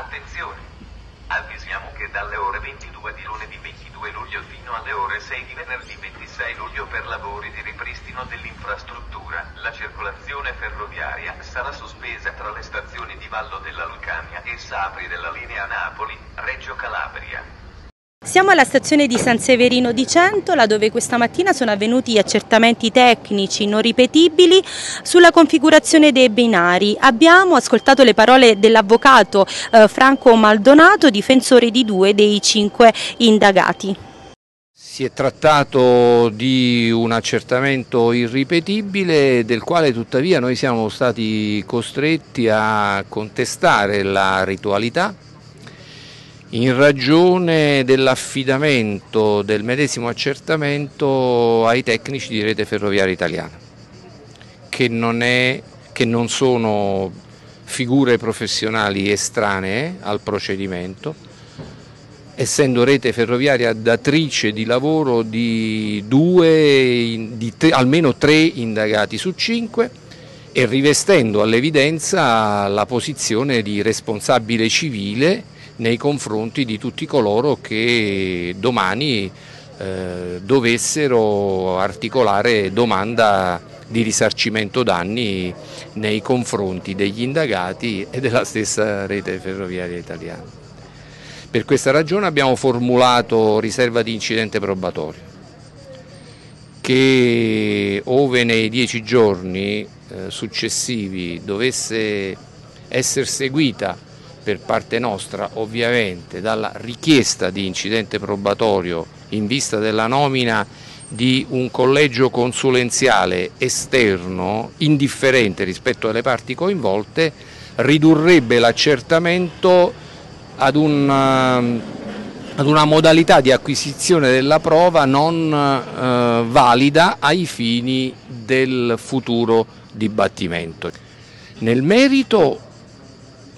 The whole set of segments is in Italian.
Attenzione! Avvisiamo che dalle ore 22 di lunedì 22 luglio fino alle ore 6 di venerdì 26 luglio per lavori di ripristino dell'infrastruttura, la circolazione ferroviaria sarà sospesa tra le stazioni di Vallo della Lucania e Sapri della linea Napoli-Reggio Calabria. Siamo alla stazione di San Severino di Centola dove questa mattina sono avvenuti accertamenti tecnici non ripetibili sulla configurazione dei binari. Abbiamo ascoltato le parole dell'avvocato Franco Maldonato, difensore di 2 dei 5 indagati. Si è trattato di un accertamento irripetibile del quale tuttavia noi siamo stati costretti a contestare la ritualità in ragione dell'affidamento del medesimo accertamento ai tecnici di Rete Ferroviaria Italiana, che non sono figure professionali estranee al procedimento, essendo Rete Ferroviaria datrice di lavoro di almeno tre indagati su 5 e rivestendo all'evidenza la posizione di responsabile civile nei confronti di tutti coloro che domani dovessero articolare domanda di risarcimento danni nei confronti degli indagati e della stessa Rete Ferroviaria Italiana. Per questa ragione abbiamo formulato riserva di incidente probatorio che, ove nei 10 giorni successivi dovesse essere seguita per parte nostra ovviamente dalla richiesta di incidente probatorio in vista della nomina di un collegio consulenziale esterno indifferente rispetto alle parti coinvolte, ridurrebbe l'accertamento ad una modalità di acquisizione della prova non valida ai fini del futuro dibattimento. Nel merito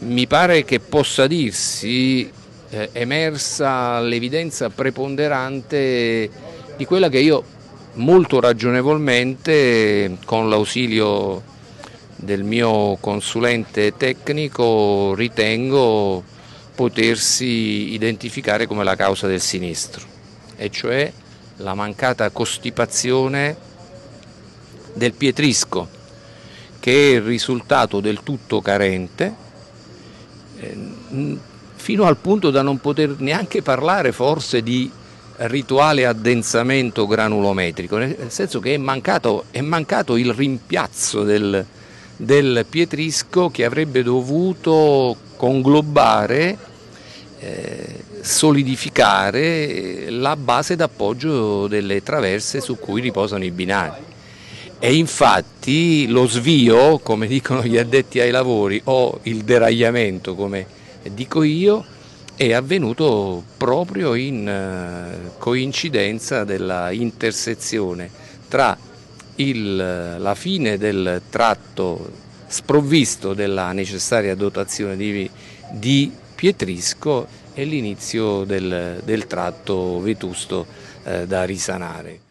mi pare che possa dirsi emersa l'evidenza preponderante di quella che io molto ragionevolmente, con l'ausilio del mio consulente tecnico, ritengo potersi identificare come la causa del sinistro, e cioè la mancata costipazione del pietrisco, che è il risultato del tutto carente, fino al punto da non poter neanche parlare forse di rituale addensamento granulometrico, nel senso che è mancato il rimpiazzo del pietrisco che avrebbe dovuto conglobare, solidificare la base d'appoggio delle traverse su cui riposano i binari. E infatti lo svio, come dicono gli addetti ai lavori, o il deragliamento, come dico io, è avvenuto proprio in coincidenza della intersezione tra la fine del tratto sprovvisto della necessaria dotazione di pietrisco e l'inizio del tratto vetusto da risanare.